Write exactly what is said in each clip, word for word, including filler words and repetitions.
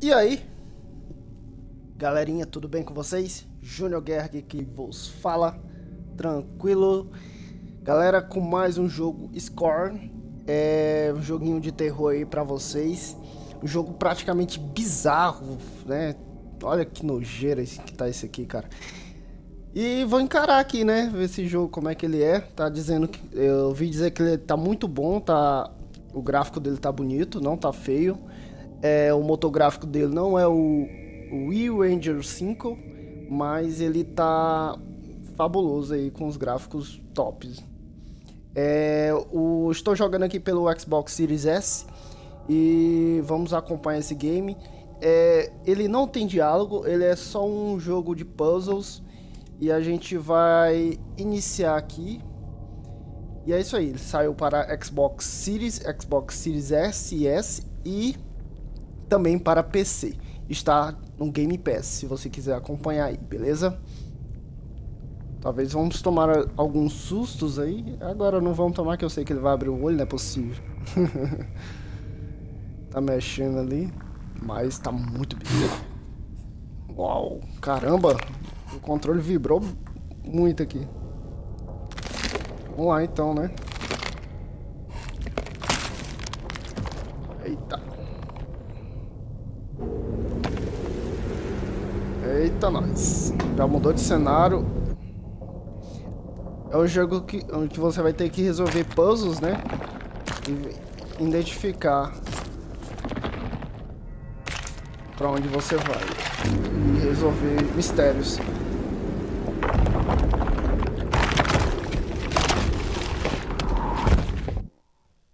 E aí, galerinha, tudo bem com vocês? Junior Guerra que vos fala, tranquilo. Galera, com mais um jogo Scorn, é um joguinho de terror aí pra vocês. Um jogo praticamente bizarro, né? Olha que nojeira esse, que tá esse aqui, cara. E vou encarar aqui, né? Ver esse jogo, como é que ele é. Tá dizendo que... eu ouvi dizer que ele tá muito bom, tá... o gráfico dele tá bonito, não tá feio. É, o motor gráfico dele não é o Unreal Engine cinco, mas ele tá fabuloso aí, com os gráficos tops. É, o, estou jogando aqui pelo Xbox Series S e vamos acompanhar esse game. É, ele não tem diálogo, ele é só um jogo de puzzles e a gente vai iniciar aqui. E é isso aí, ele saiu para Xbox Series, Xbox Series S e S e... também para P C, está no Game Pass, se você quiser acompanhar aí, beleza? Talvez vamos tomar alguns sustos aí, agora não vamos tomar que eu sei que ele vai abrir o olho, não é possível. Tá mexendo ali, mas tá muito bizarro. Uau, caramba, o controle vibrou muito aqui. Vamos lá então, né? Eita. Eita, nós. Já mudou de cenário. É um jogo que, onde você vai ter que resolver puzzles, né? E identificar pra onde você vai. E resolver mistérios.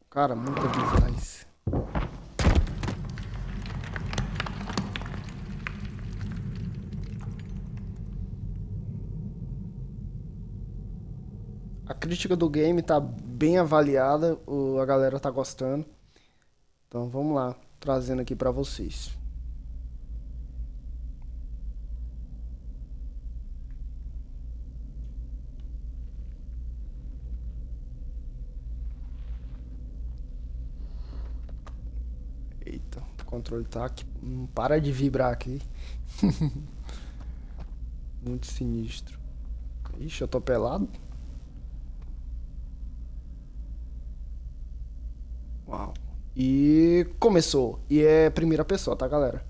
Cara, muita bizarrice. A crítica do game tá bem avaliada, o, a galera tá gostando. Então vamos lá, trazendo aqui pra vocês. Eita, o controle tá aqui, não para de vibrar aqui. Muito sinistro. Ixi, eu tô pelado. Uau. E começou. E é primeira pessoa, tá, galera?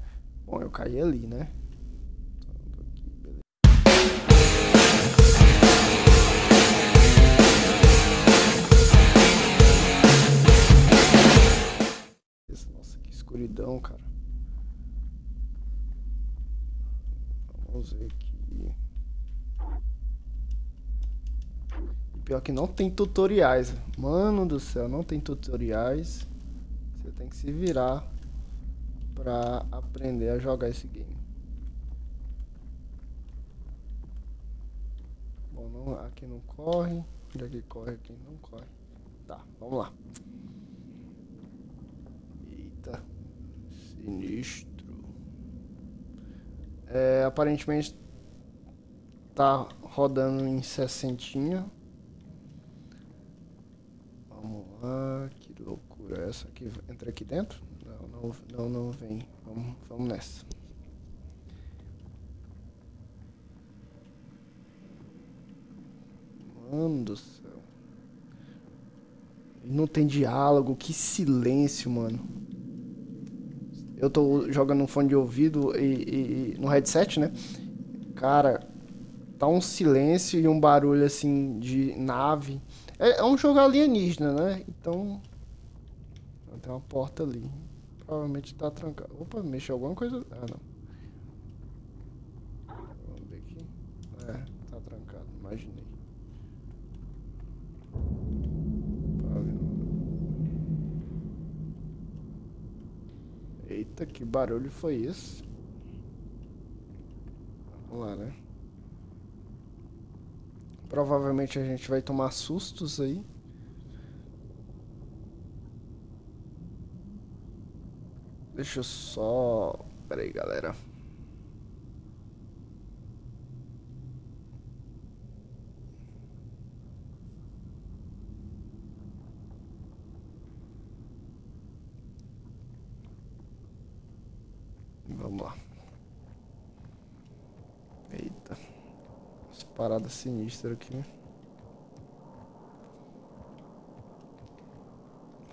Bom, eu caí ali, né? Nossa, que escuridão, cara. Vamos ver aqui. Pior que não tem tutoriais, mano do céu, não tem tutoriais. Você tem que se virar pra aprender a jogar esse game. Bom, não, aqui não corre, onde aqui corre, aqui não corre. Tá, vamos lá. Eita, sinistro. É, aparentemente tá rodando em sessentinha. Vamos lá, que loucura é essa aqui? Entra aqui dentro? Não, não, não, não vem. Vamos, vamos nessa. Mano do céu. Não tem diálogo, que silêncio, mano. Eu tô jogando no fone de ouvido e, e no headset, né? Cara, tá um silêncio e um barulho assim de nave. É um jogo alienígena, né? Então... tem uma porta ali. Provavelmente tá trancada. Opa, mexeu alguma coisa... ah, não. Vamos ver aqui. É, tá trancado. Imaginei. Eita, que barulho foi esse? Vamos lá, né? Provavelmente a gente vai tomar sustos aí. Deixa eu só... pera aí, galera. Vamos lá. Eita. As paradas sinistras aqui.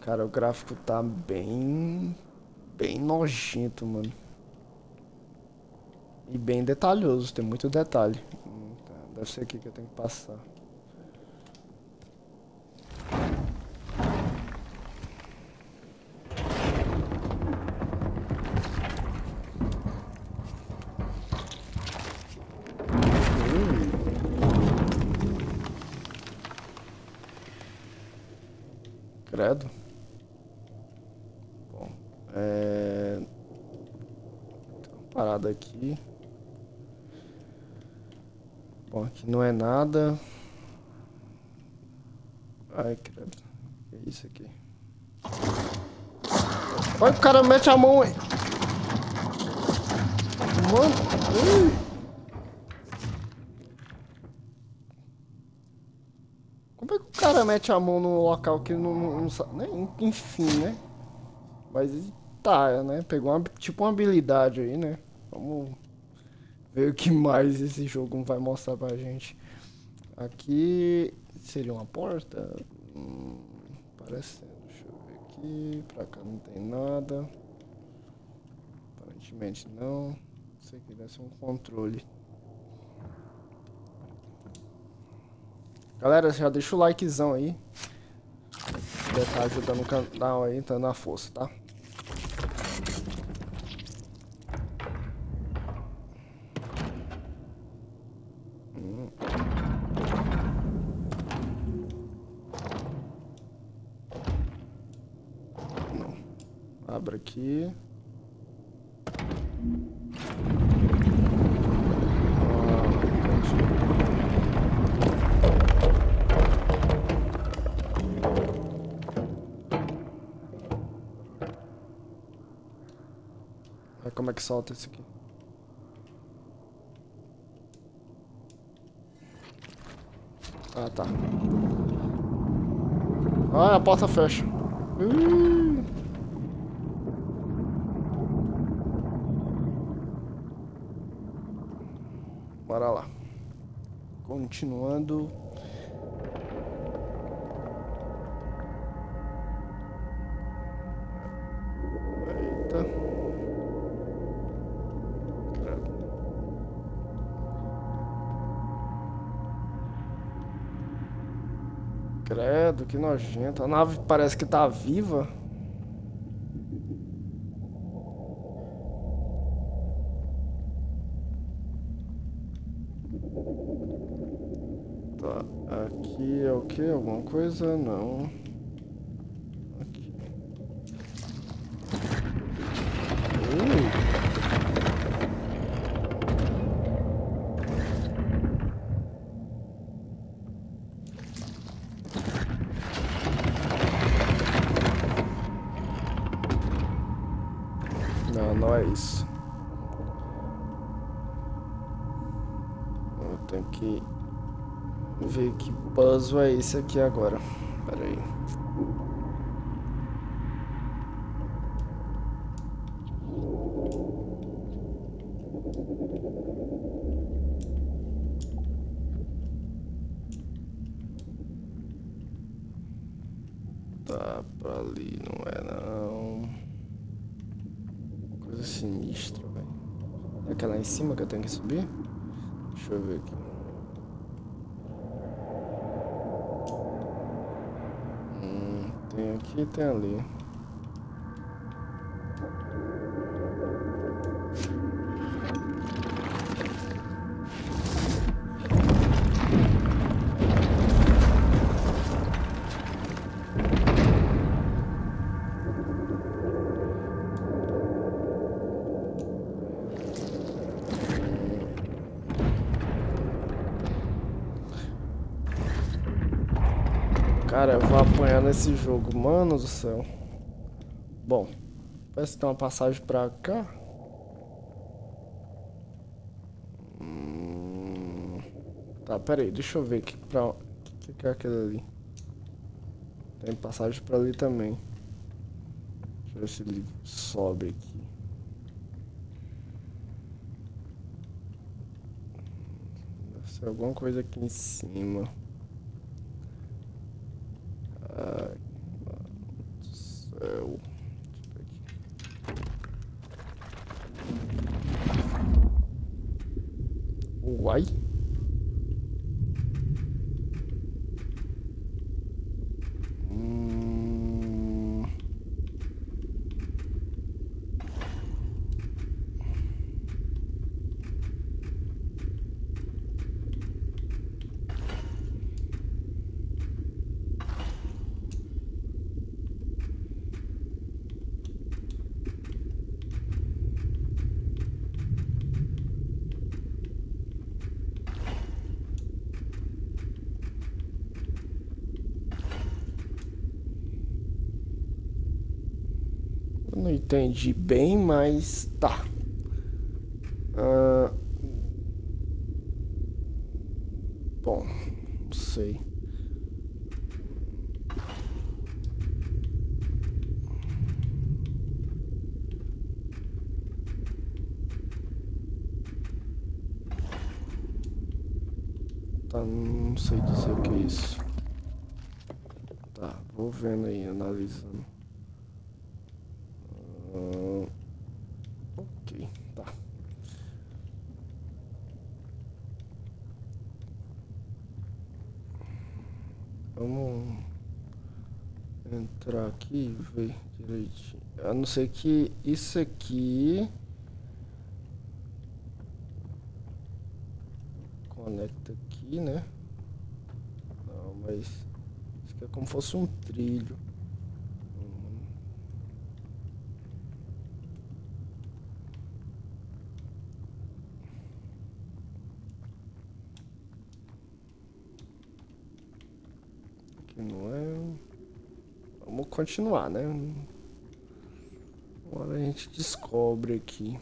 Cara, o gráfico tá bem... Bem nojento, mano. E bem detalhoso, tem muito detalhe. Deve ser aqui que eu tenho que passar. Hum. Credo. Bom, é... Tem uma parada aqui. Bom, aqui não é nada. Ai, credo. Que é isso aqui? Olha, o cara mete a mão aí. Mano. Como é que o cara mete a mão no local que ele não, não, não sabe? Né? Enfim, né? Mas tá, né? Pegou uma, tipo uma habilidade aí, né? Vamos... ver o que mais esse jogo vai mostrar pra gente. Aqui seria uma porta? Hum, parece. Deixa eu ver aqui. Pra cá não tem nada. Aparentemente não. Isso aqui deve ser um controle. Galera, já deixa o likezão aí. Se puder estar ajudando o canal aí, tá na força, tá? Abra aqui. Olha como é que solta isso aqui. Ah, tá. Ah, a porta fecha. Uh! Bora lá. Continuando. Eita. Credo. Credo, que nojento. A nave parece que tá viva. Aqui é o que? Alguma coisa? Não. Aqui. Uh. Não, não é isso. Eu tenho que... ver que puzzle é esse aqui agora. Pera aí. Tá, pra ali não é não. Coisa sinistra, velho. É aquela em cima que eu tenho que subir? Deixa eu ver aqui. Tem aqui e tem ali. Cara, eu vou apanhar nesse jogo, mano do céu. Bom, parece que tem uma passagem pra cá. Hum... Tá, pera aí, deixa eu ver que pra... que, que é aquele ali. Tem passagem pra ali também. Deixa eu ver se ele sobe aqui. Nossa, alguma coisa aqui em cima. Ai, mano do céu. Uai. Hum... Não entendi bem, mas tá. Ah, bom, não sei. Tá, não sei dizer o que é isso. Tá, vou vendo aí, analisando. Ok, tá. Vamos entrar aqui e ver direitinho. A não ser que isso aqui conecta aqui, né? Não, mas isso aqui é como se fosse um trilho. Não é... Vamos continuar, né? Agora a gente descobre aqui.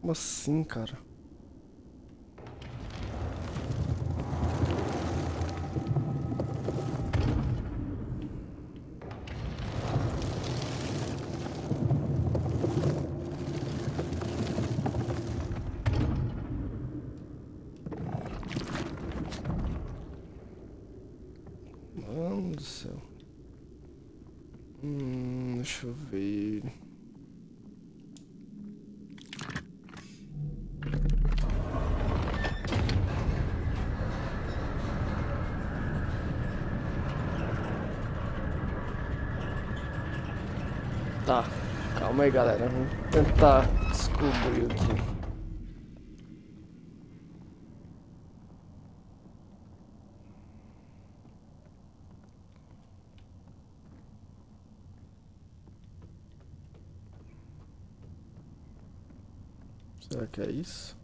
Como assim, cara? Mano do céu. Hum, deixa eu ver. Tá, calma aí galera, vamos tentar descobrir aqui. Será que é isso?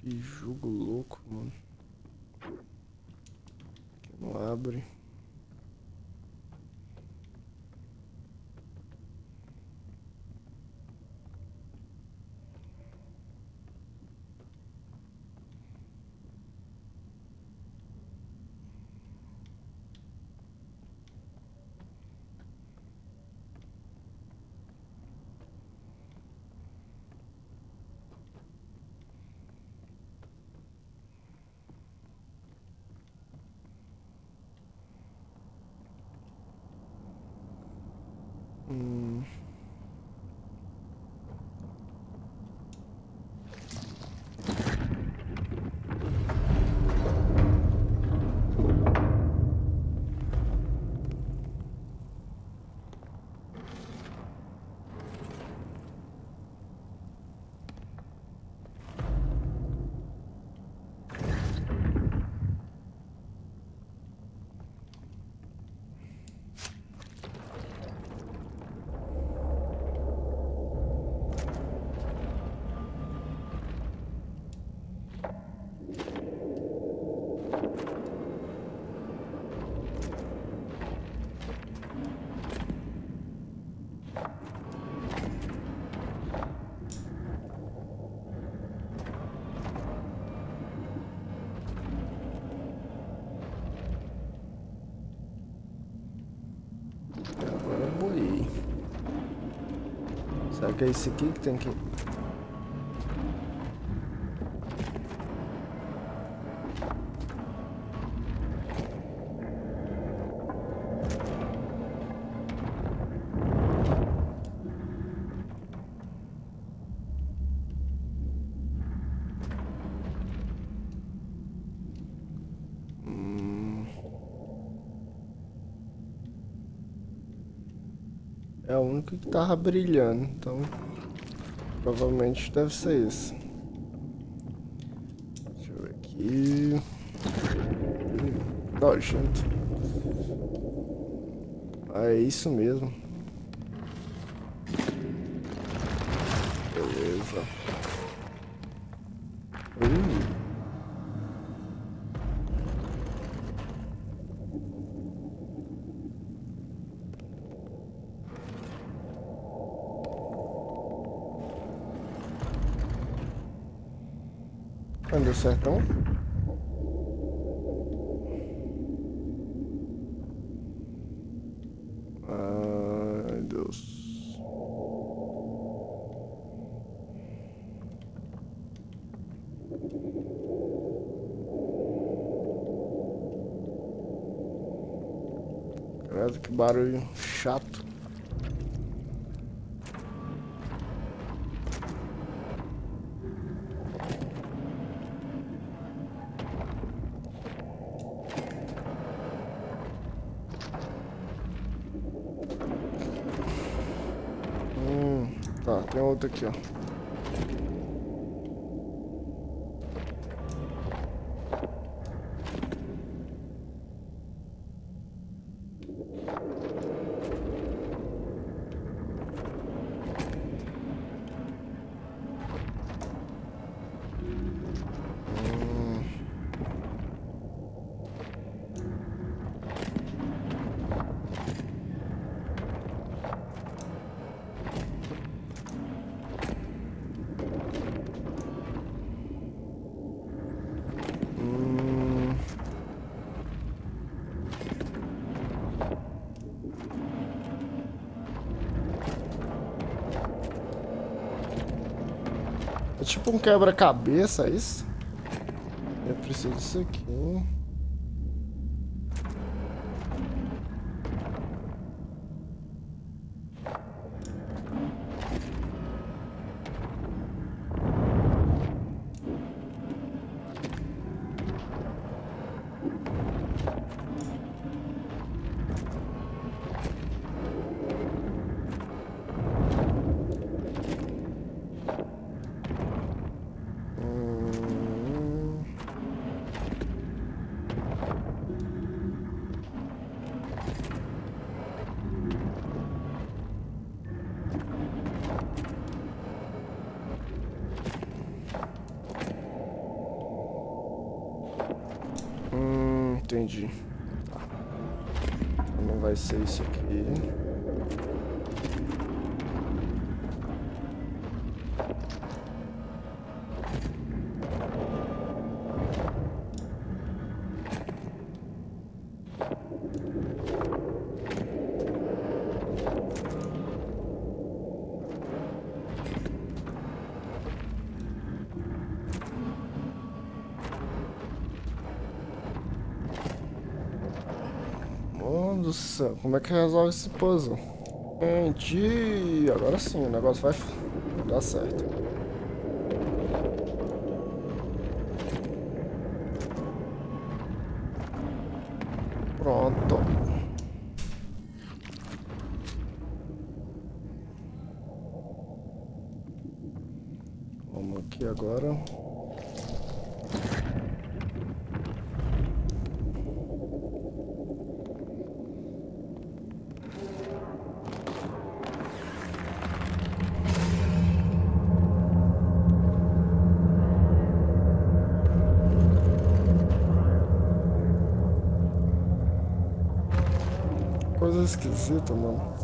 Que jogo louco, mano. Que não abre. Hum. Será que é esse aqui que tem que... É o único que tava brilhando, então provavelmente deve ser esse. Deixa eu ver aqui. Nojento. Ah, é isso mesmo. Beleza. Uh. Deu certo. Ai, Deus. Caralho, que barulho chato. Tá, tem outro aqui, ó. Hum. Tipo um quebra-cabeça, é isso? Eu preciso disso aqui. Entendi. Tá. Não vai ser isso aqui. Do céu, como é que resolve esse puzzle? Entendi. Agora sim, o negócio vai dar certo. Pronto. Vamos aqui agora. Coisa esquisita, mano.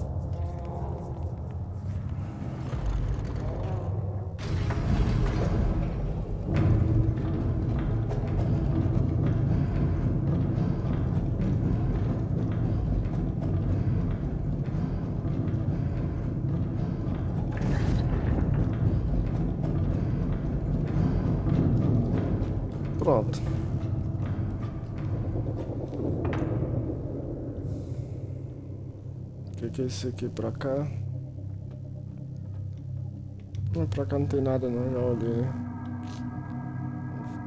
que que é isso aqui? Pra cá? Não, pra cá não tem nada não, já olhei, né?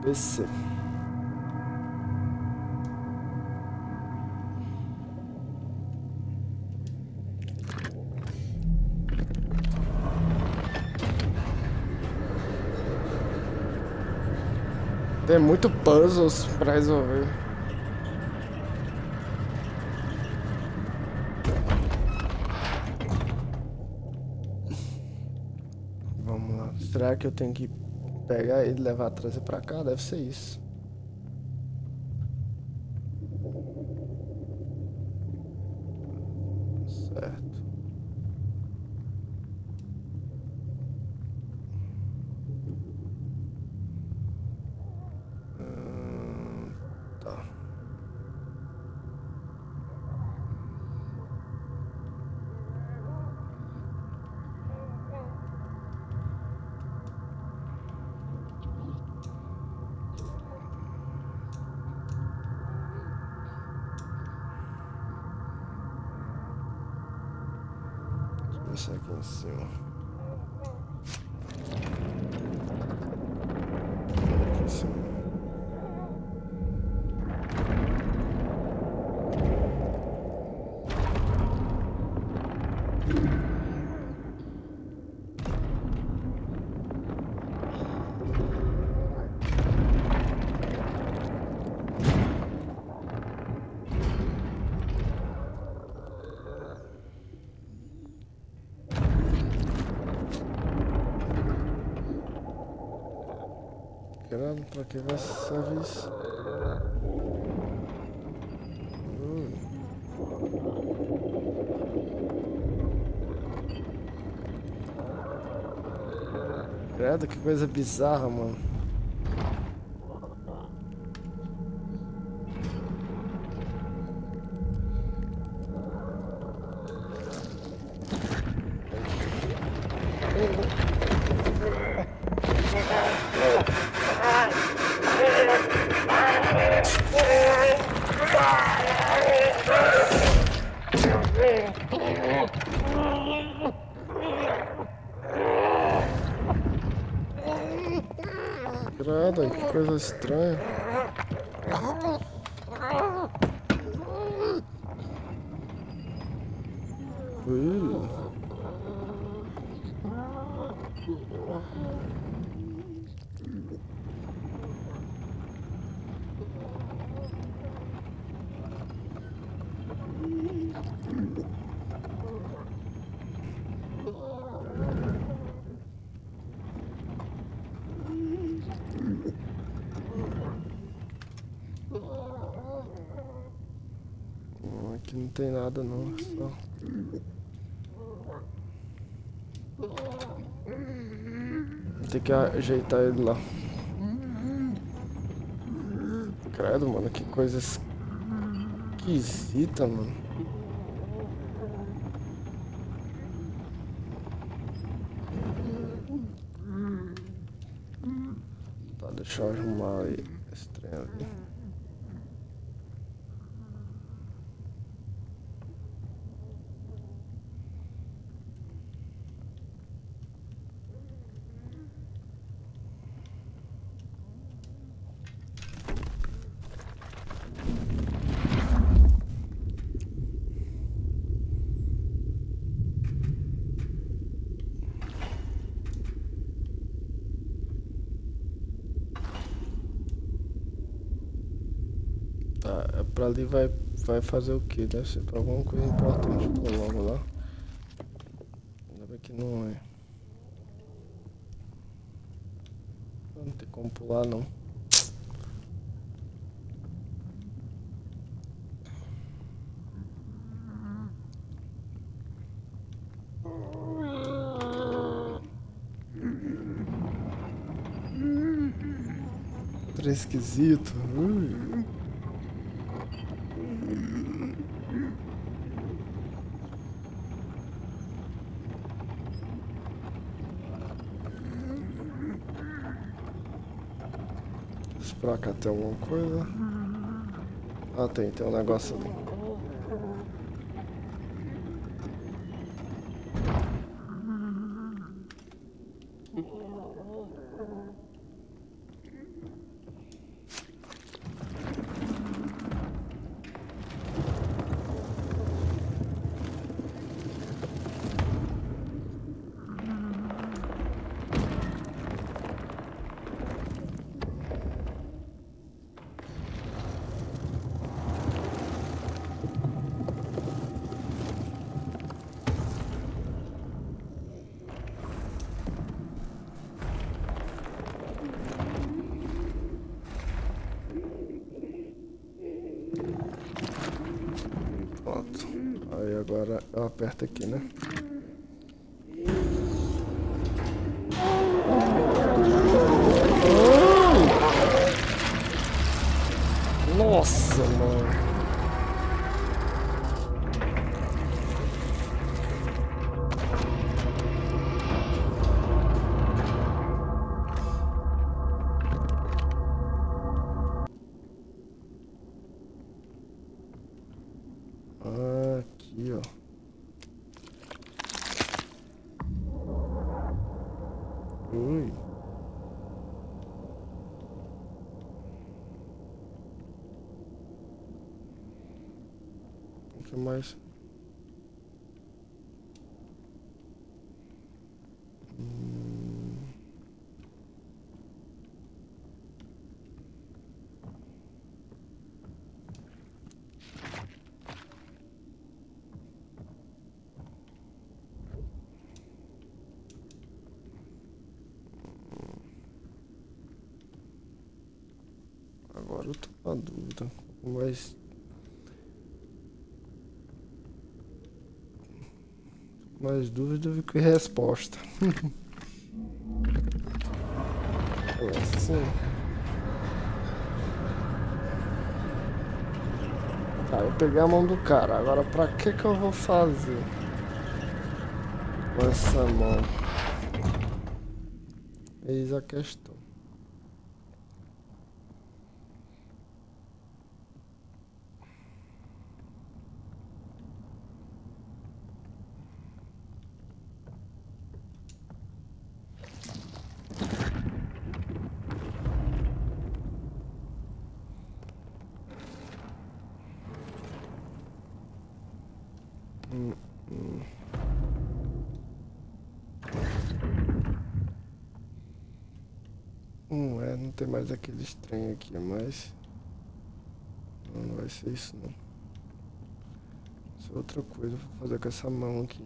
P C. Tem muito puzzles pra resolver. Vamos lá. Será que eu tenho que pegar ele e levar, trazer pra cá? Deve ser isso. Certo. Hum, tá. Deixa eu ver aqui em cima. Aqui em cima. Pra que vai servir isso? Hum. Credo, que coisa bizarra, mano. Que coisa estranha. Ui. Aqui não tem nada não, só... Tem que ajeitar ele lá. Credo, mano, que coisa esquisita, mano. Tá, deixa eu arrumar aí esse trem ali. Ah, pra ali vai, vai fazer o que? Deve ser pra alguma coisa importante. Vou logo lá. Ainda bem que não é. Não tem como pular não. Trem esquisito. Ui. Pra cá tem alguma coisa? Ah, tem, tem um negócio ali. Pronto. Aí agora eu aperto aqui, né? Nossa, mano. Aqui, ó. Ui. O que mais? Agora eu tô na dúvida, mas mais dúvida do que resposta. Assim. Tá, eu peguei a mão do cara, agora pra que que eu vou fazer com essa mão? Eis a questão. Hum, é, não tem mais aquele estranho aqui, mas não, não vai ser isso não. Isso é outra coisa, vou fazer com essa mão aqui.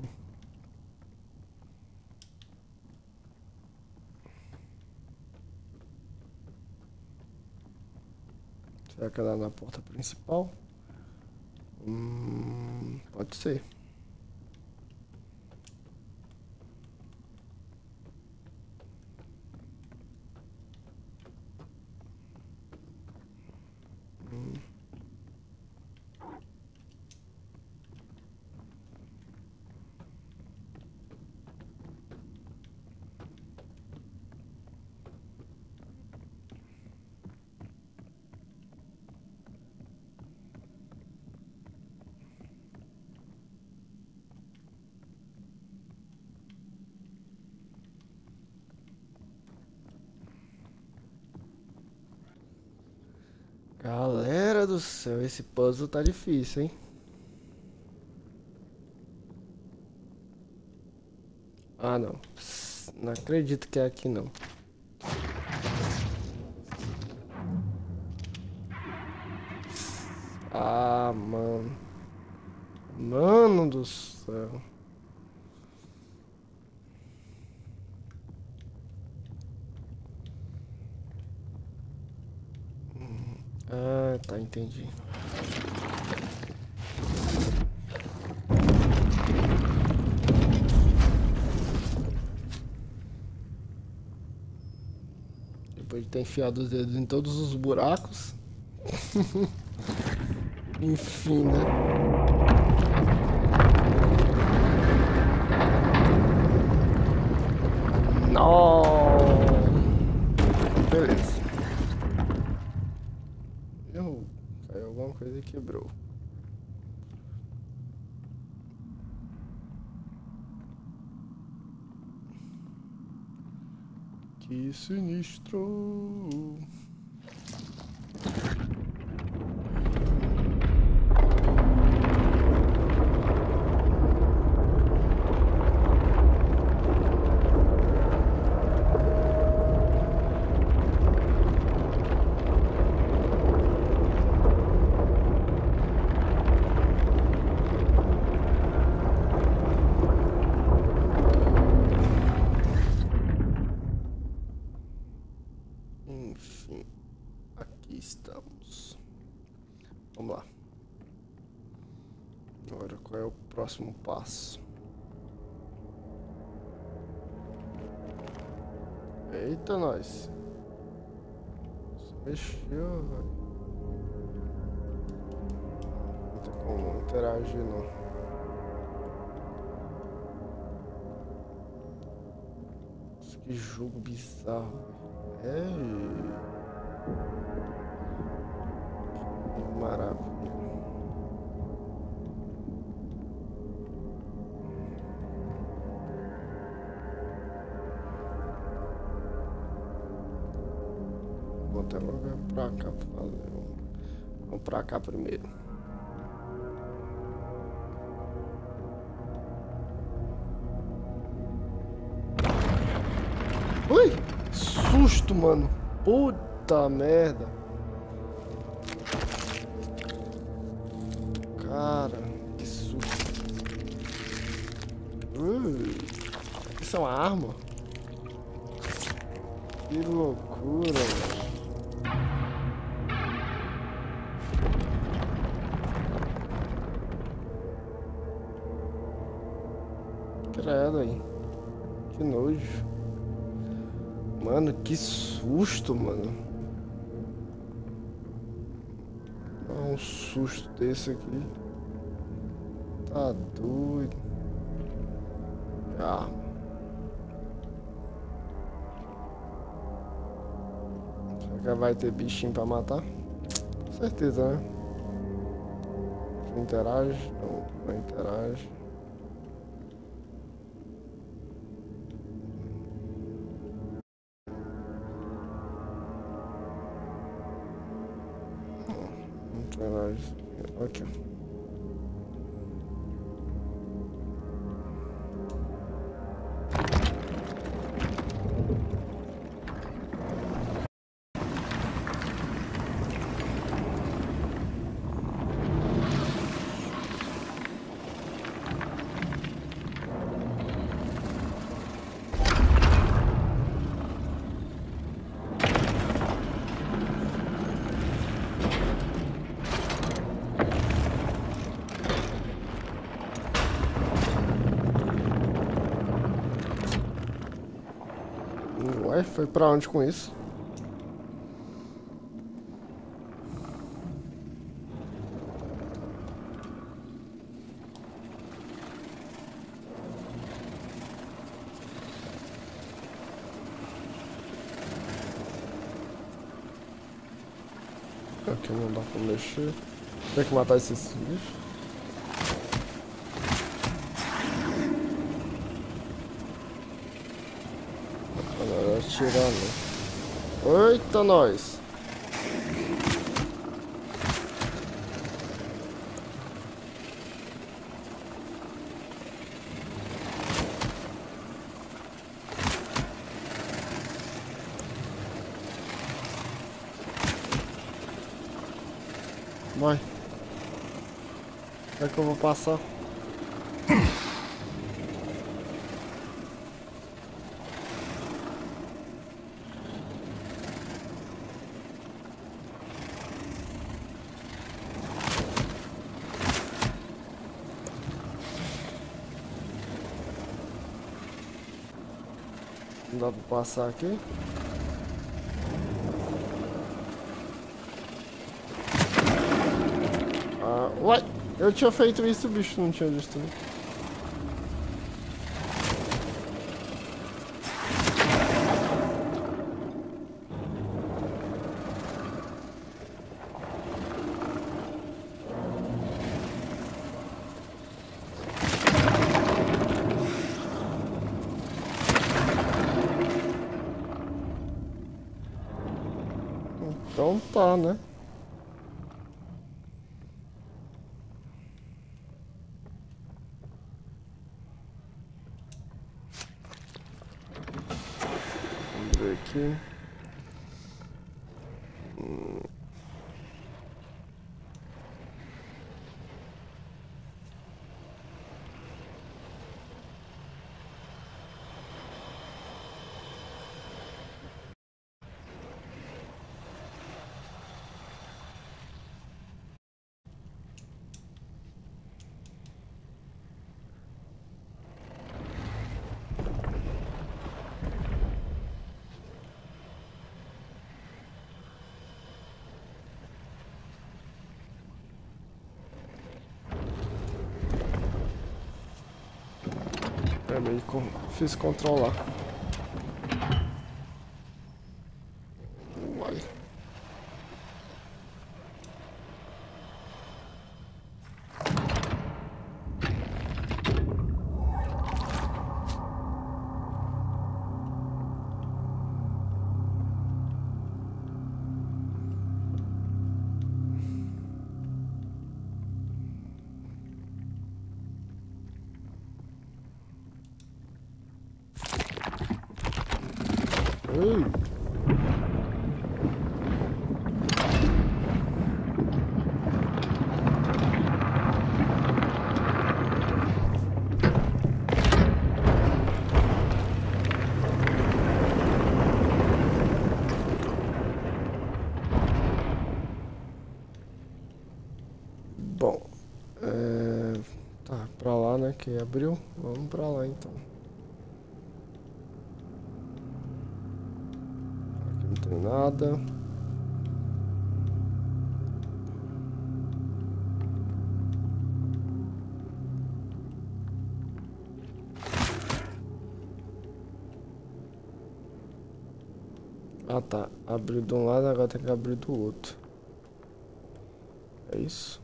Será que ela é na porta principal? Hum, pode ser. Galera do céu, esse puzzle tá difícil, hein? Ah, não. Pss, não acredito que é aqui, não. Pss, ah, mano. Mano do céu. Ah, tá, entendi. Depois de ter enfiado os dedos em todos os buracos. Enfim, né? Não! Beleza. Caiu alguma coisa e quebrou. Que sinistro! Enfim, aqui estamos. Vamos lá. Agora, qual é o próximo passo? Eita, nós. Se mexeu, velho. Não tem como interagir, não. Nossa, que jogo bizarro, velho. Que maravilha. Até logo é pra cá pra fazer. Vamos pra cá primeiro. Ui! Susto, mano! Puta merda! Cara, que susto! Ui! Isso é uma arma? Que loucura, mano! Credo aí. Que nojo. Mano, que susto, mano. Dá um susto desse aqui. Tá doido. Ah. Será que vai ter bichinho pra matar? Com certeza, né? Não interage? Não, não interage. Aqui. Foi pra onde com isso? Aqui não dá pra mexer. Tem que matar esses bichos. Tirando. Eita, nós. Vai. Como é que eu vou passar? Não dá pra passar aqui. Ah, uai! Eu tinha feito isso, o bicho não tinha destruído. Então tá, né? Vamos ver aqui. Hum. Acabei de con fiz controlar. Uai. Bom, é... tá pra lá, né, que abriu, vamos pra lá então. Aqui não tem nada. Ah tá, abriu de um lado, agora tem que abrir do outro. É isso.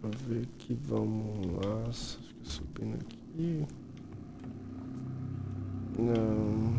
Vamos ver aqui, vamos lá, acho que subindo aqui. Não.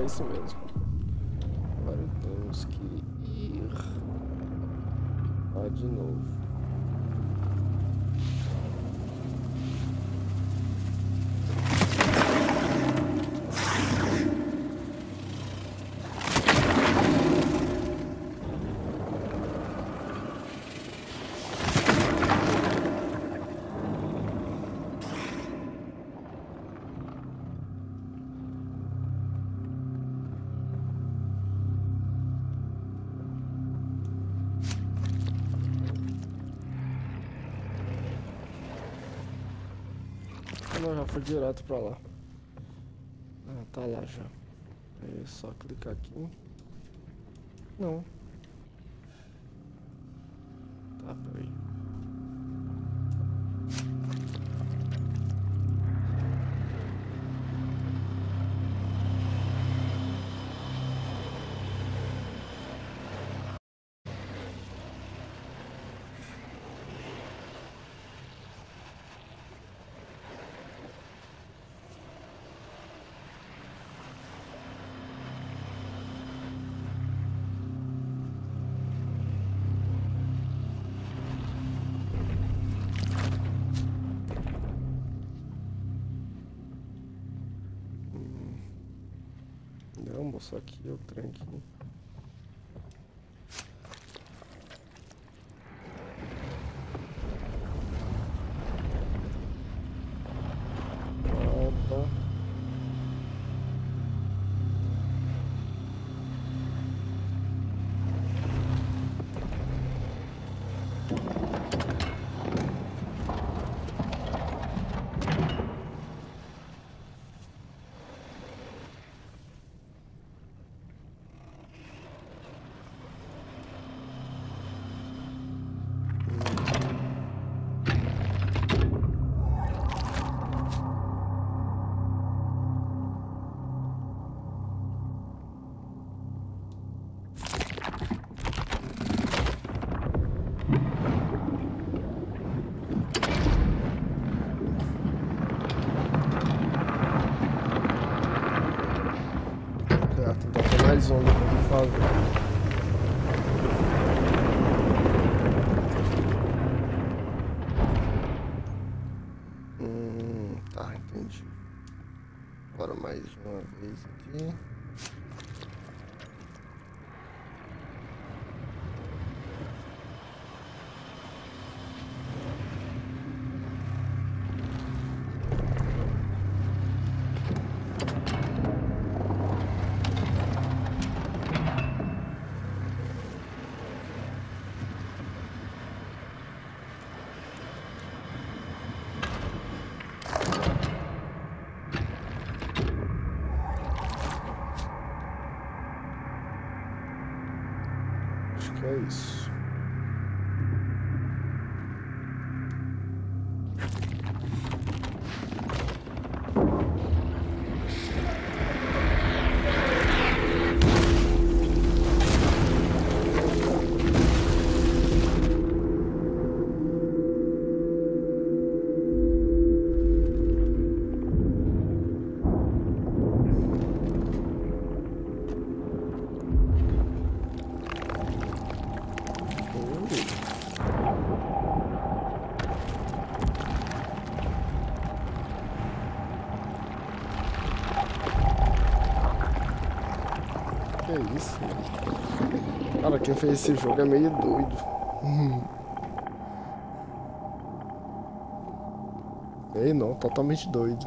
É isso mesmo. Agora temos que ir lá de novo. Não, já fui direto pra lá. Ah, tá lá já. É só clicar aqui. Não. Tá, peraí. Só que eu tranquei. visão limitada. Mais uma vez aqui. É isso. É isso, mano. Cara, quem fez esse jogo é meio doido. Meio não, totalmente doido.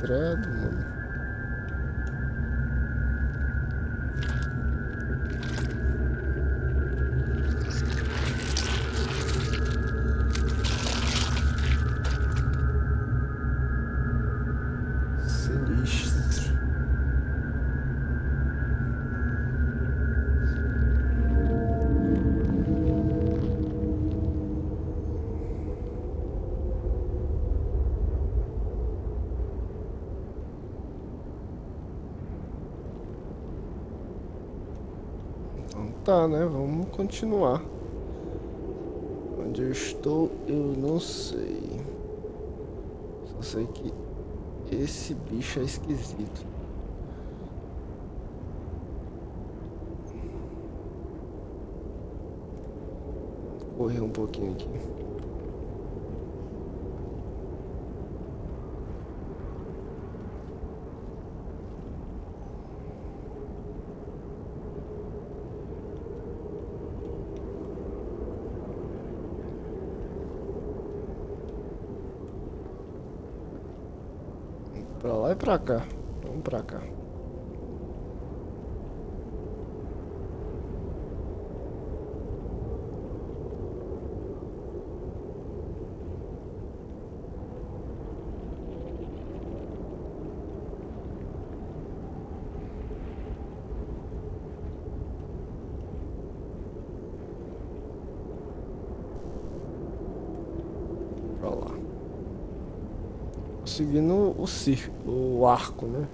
Credo, mano. Sinistro. Tá, né? Vamos continuar. Onde eu estou, eu não sei. Só sei que esse bicho é esquisito. Vou correr um pouquinho aqui. Pra lá e pra cá. Vamos pra cá. Pra lá. Seguindo o circo, o arco, né?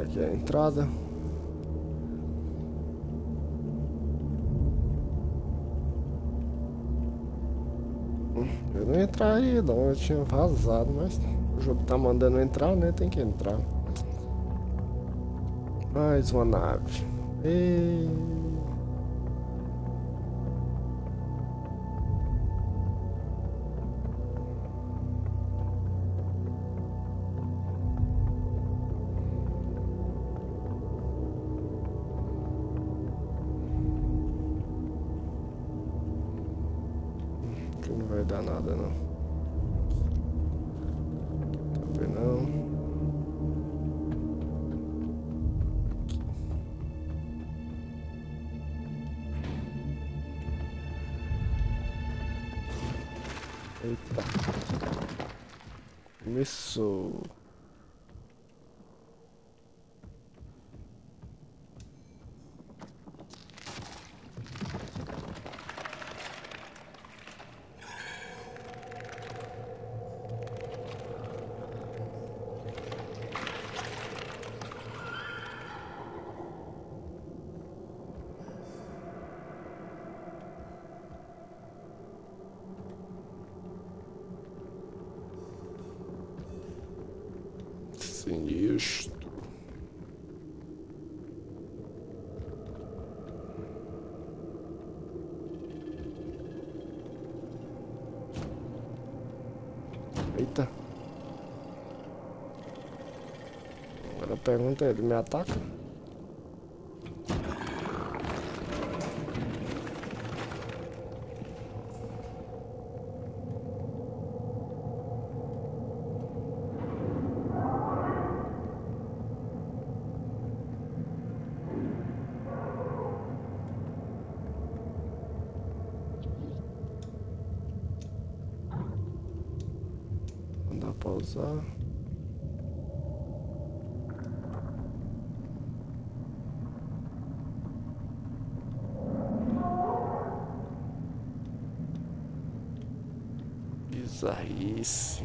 Aqui é a entrada. Eu não entraria não, eu tinha vazado, mas o jogo tá mandando entrar, né? Tem que entrar. Mais uma nave. E... não vai dar nada não. Também não. Eita. Começou. Sinistro. Eita. Agora pergunta, ele me ataca? Pausar. Bizarrice.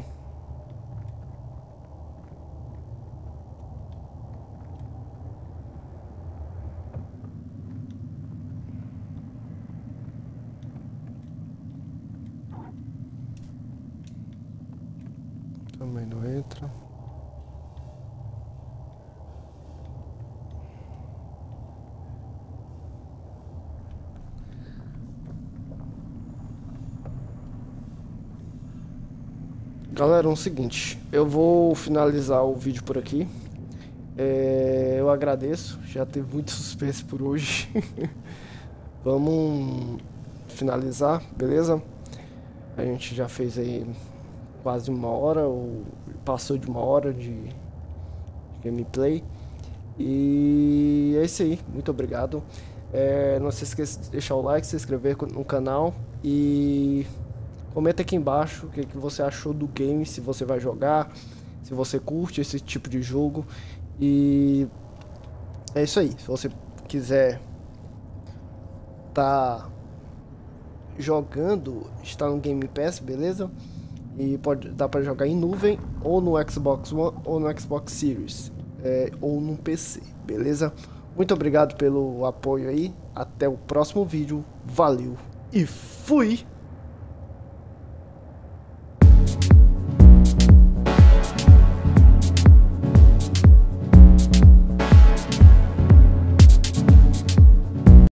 Também não entra. Galera, é o seguinte, eu vou finalizar o vídeo por aqui. É, eu agradeço, já teve muito suspense por hoje. Vamos finalizar, beleza? A gente já fez aí quase uma hora, ou passou de uma hora de gameplay. E é isso aí, muito obrigado. É, não se esqueça de deixar o like, se inscrever no canal e comenta aqui embaixo o que, que você achou do game, se você vai jogar, se você curte esse tipo de jogo. E é isso aí, se você quiser tá jogando, está no Game Pass, beleza? E pode dar para jogar em nuvem, ou no Xbox One, ou no Xbox Series, é, ou no P C, beleza? Muito obrigado pelo apoio aí, até o próximo vídeo, valeu e fui!